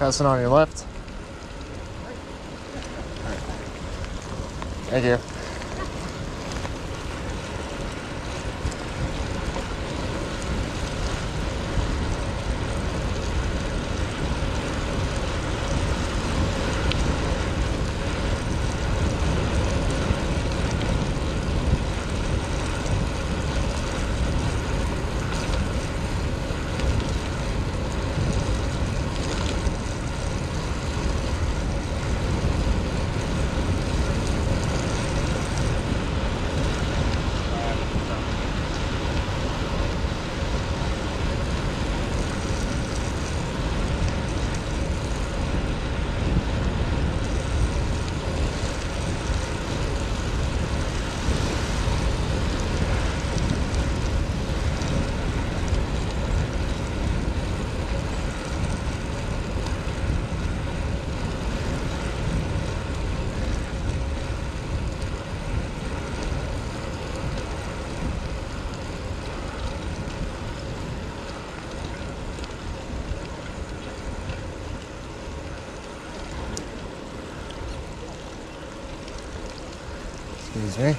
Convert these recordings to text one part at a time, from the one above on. Passing on your left. Thank you. ですね。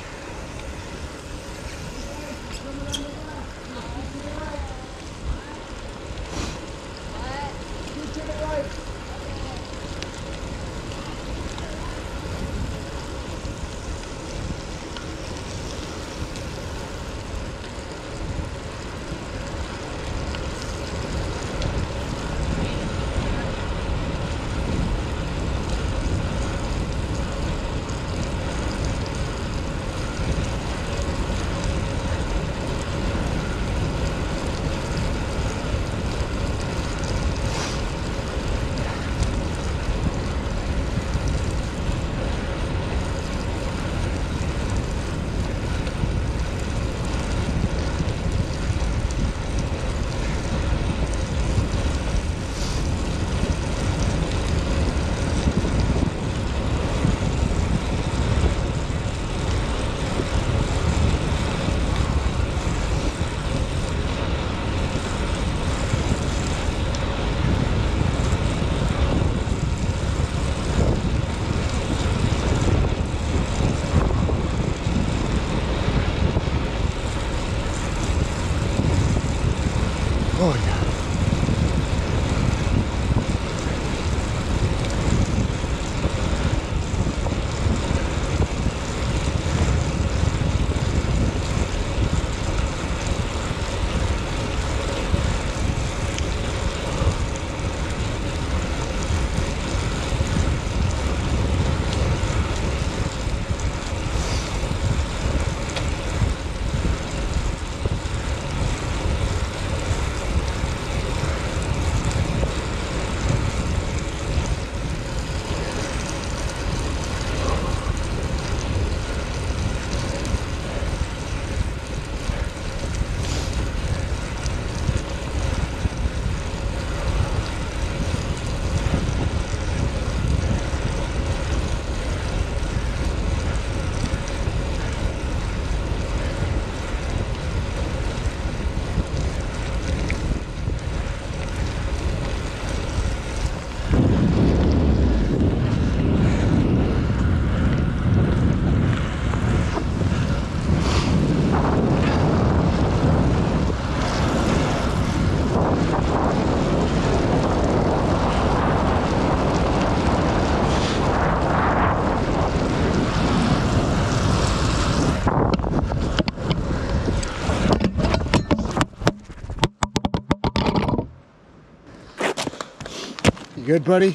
Good, buddy.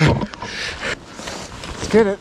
Let's get it.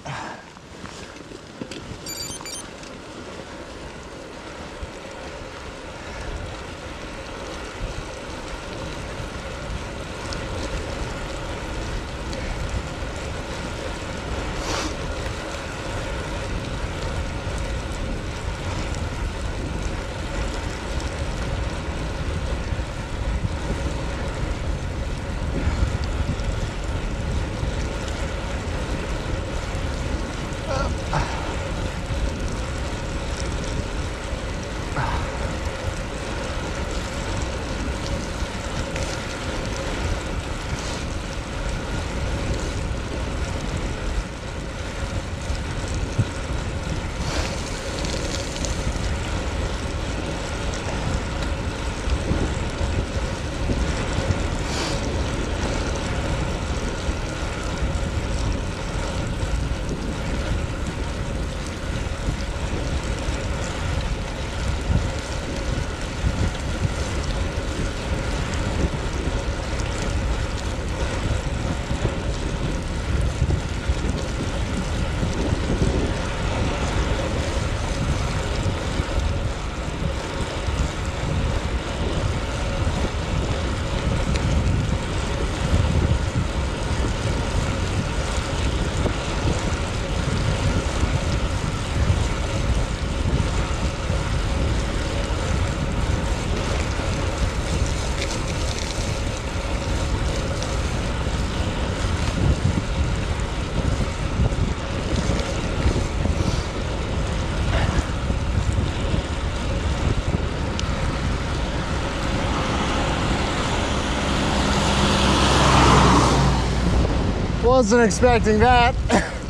Wasn't expecting that.